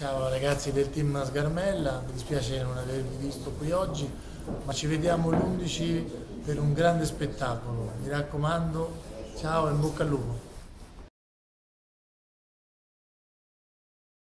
Ciao ragazzi del Team Sgaramella, mi dispiace non avervi visto qui oggi, ma ci vediamo l'11 per un grande spettacolo. Mi raccomando, ciao e in bocca al lupo.